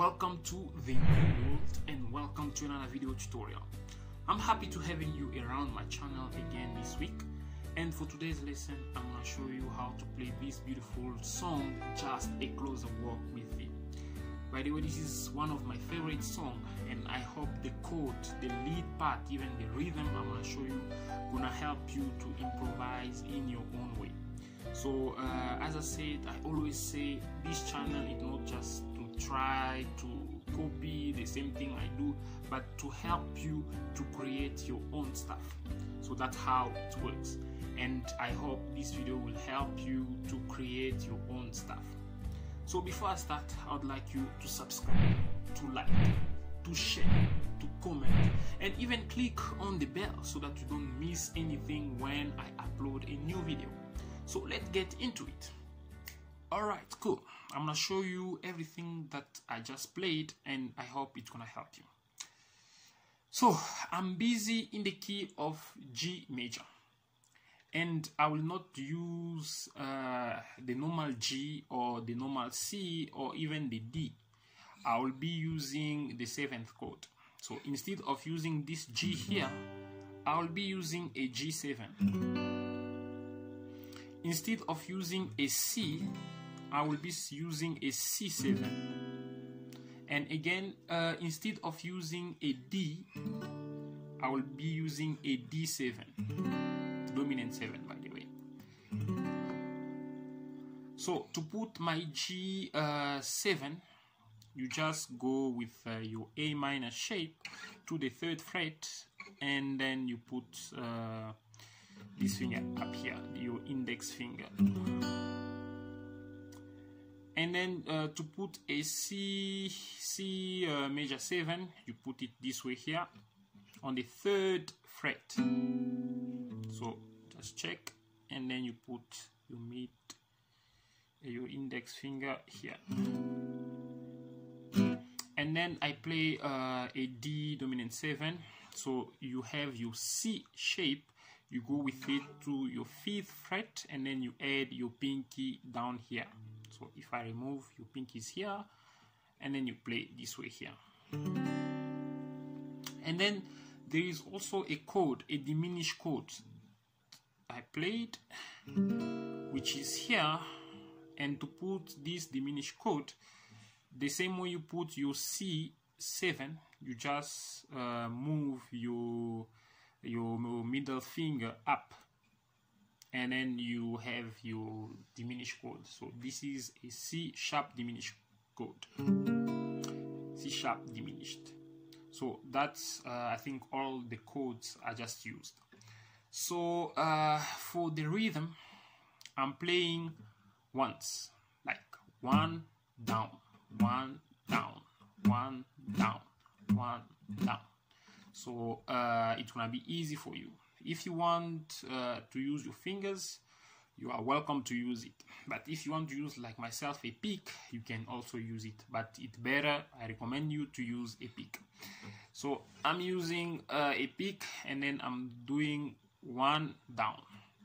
Welcome to ThenewWorld and welcome to another video tutorial. I'm happy to having you around my channel again this week, and for today's lesson I'm going to show you how to play this beautiful song, Just a Closer Walk With Thee. By the way, this is one of my favorite songs, and I hope the chord, the lead part, even the rhythm I'm going to show you gonna help you to improvise in your own way. So as I said, I always say this channel is not just to try to copy the same thing I do, but to help you to create your own stuff. So that's how it works, and I hope this video will help you to create your own stuff. So before I start, I would like you to subscribe, to like, to share, to comment, and even click on the bell so that you don't miss anything when I upload a new video. So let's get into it. Alright, cool. I'm gonna show you everything that I just played, and I hope it's gonna help you. So I'm busy in the key of G major, and I will not use the normal G or the normal C or even the D. I will be using the 7th chord. So instead of using this G here, I will be using a G7. Instead of using a C, I will be using a C7. And again, instead of using a D, I will be using a D7. Dominant 7, by the way. So, to put my G7, you just go with your A minor shape to the 3rd fret, and then you put this finger up here, your index finger, and then to put a C major 7, you put it this way here on the 3rd fret. So just check, and then you put your index finger here, and then I play a D dominant 7. So you have your C shape. You go with it to your 5th fret, and then you add your pinky down here. So if I remove, your pinky is here, and then you play this way here. And then there is also a chord, a diminished chord I played, which is here. And to put this diminished chord, the same way you put your C7, you just move your middle finger up, and then you have your diminished chord. So this is a C sharp diminished chord, C sharp diminished. So that's I think all the chords I just used. So for the rhythm, I'm playing once, like 1 down, 1 down, 1 down, 1 down. So it's gonna be easy for you. If you want to use your fingers, you are welcome to use it, but if you want to use, like myself, a pick, you can also use it, but it's better, I recommend you to use a pick. So I'm using a pick, and then I'm doing 1 down,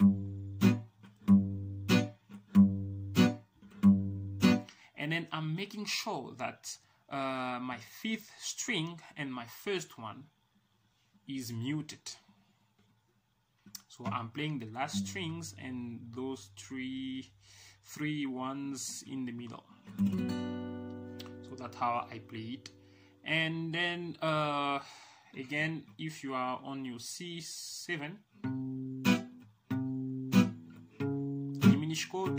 1 down. And then I'm making sure that my 5th string and my 1st one is muted. So I'm playing the last strings and those three ones in the middle. So that's how I play it. And then again, if you are on your C7 diminished chord,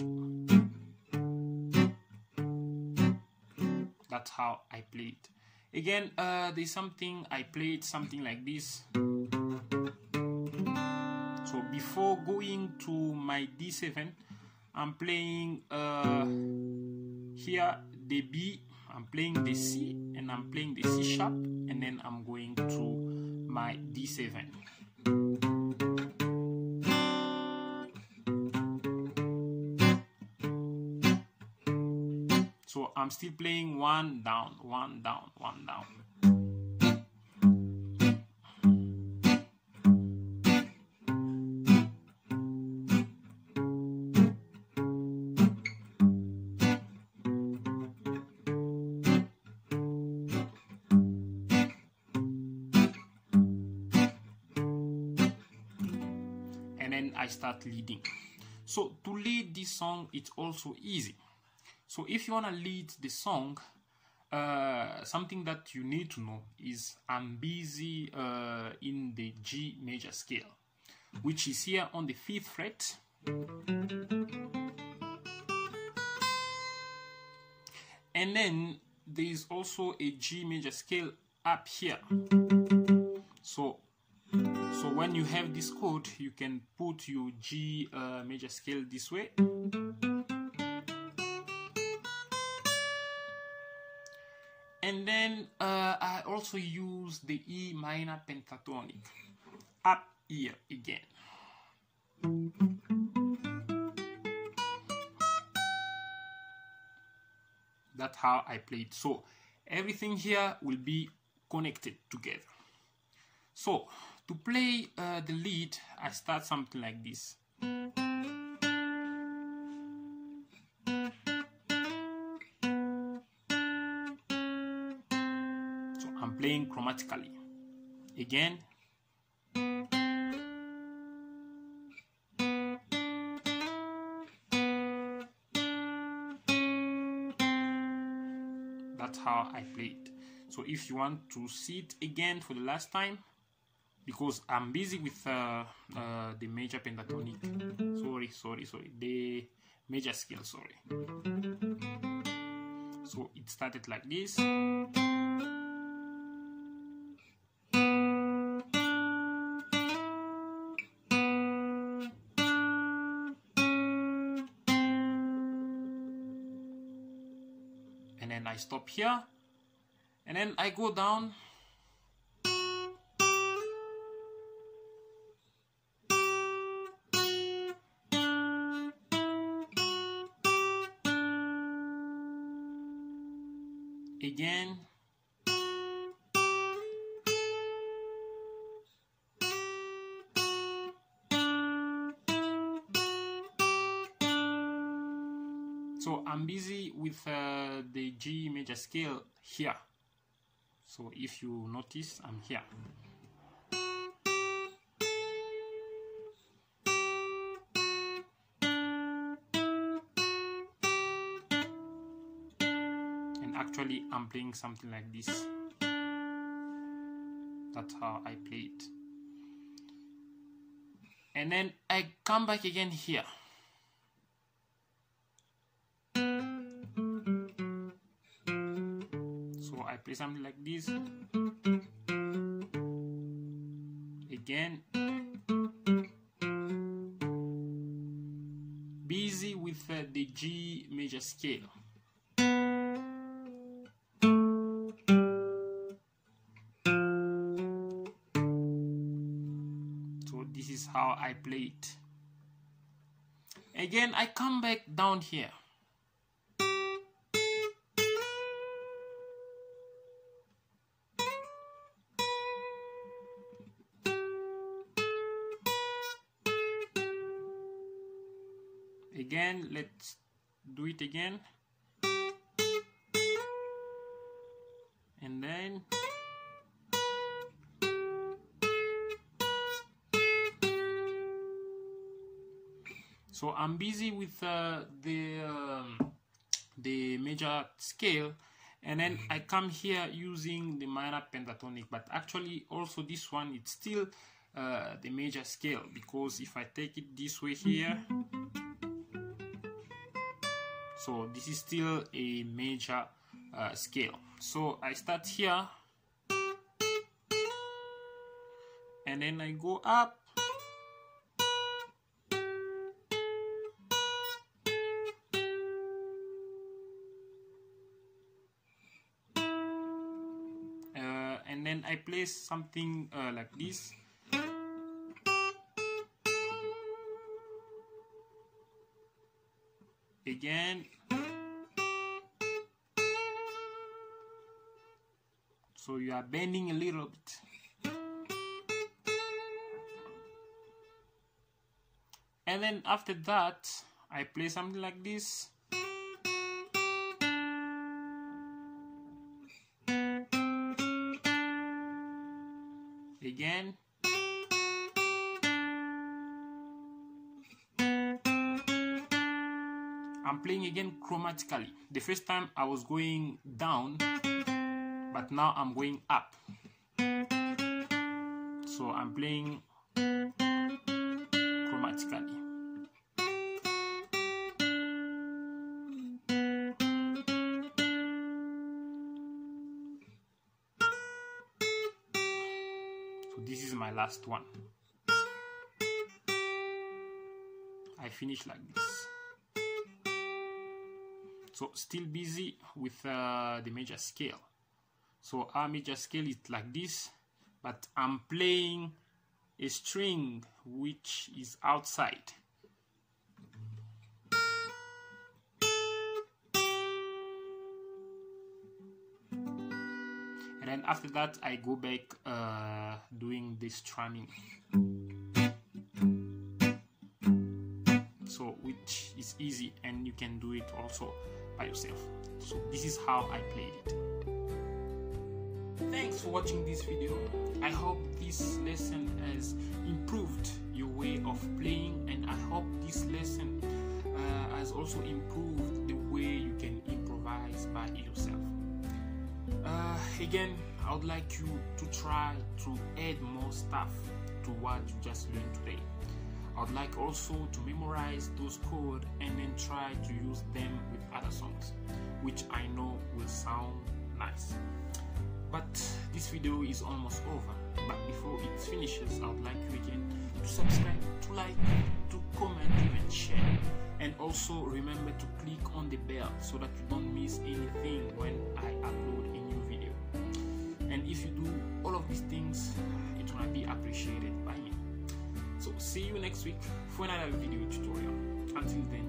that's how I play it. Again, there's something I played something like this. So before going to my D7, I'm playing here the B, I'm playing the C, and I'm playing the C sharp, and then I'm going to my D7. So I'm still playing 1 down, 1 down, 1 down. and then I start leading. So to lead this song, it's also easy. So if you want to lead the song, something that you need to know is I'm busy in the G major scale, which is here on the 5th fret. And then there is also a G major scale up here. So when you have this chord, you can put your G major scale this way. And then I also use the E minor pentatonic up here again. That's how I played. So everything here will be connected together. So to play the lead, I start something like this. Playing chromatically again, that's how I played. So if you want to see it again for the last time, because I'm busy with the major pentatonic, sorry, the major scale, sorry. So it started like this. And then I stop here, and then I go down, again, so I'm busy with the G major scale here. So if you notice, I'm here. And actually I'm playing something like this. That's how I play it. And then I come back again here. Play something like this again, busy with the G major scale, so this is how I play it. Again, I come back down here. Again, let's do it again, and then so I'm busy with the major scale, and then I come here using the minor pentatonic, but actually also this one, it's still the major scale, because if I take it this way here, so this is still a major scale. So I start here, and then I go up, and then I place something like this. Again, so you are bending a little bit, and then after that I play something like this, again, I'm playing again chromatically. The first time I was going down, but now I'm going up. So I'm playing chromatically. So this is my last one. I finish like this. So still busy with the major scale. So our major scale is like this, but I'm playing a string which is outside. And then after that I go back doing this strumming. So which is easy, and you can do it also by yourself. So this is how I played it. Thanks for watching this video. I hope this lesson has improved your way of playing, and I hope this lesson has also improved the way you can improvise by yourself. Again, I would like you to try to add more stuff to what you just learned today. I would like also to memorize those chords and then try to use them with other songs, which I know will sound nice. But this video is almost over, but before it finishes, I would like you again to subscribe, to like, to comment, even share. And also remember to click on the bell so that you don't miss anything when I upload a new video. And if you do all of these things, it will be appreciated by me. So see you next week for another video tutorial. Until then.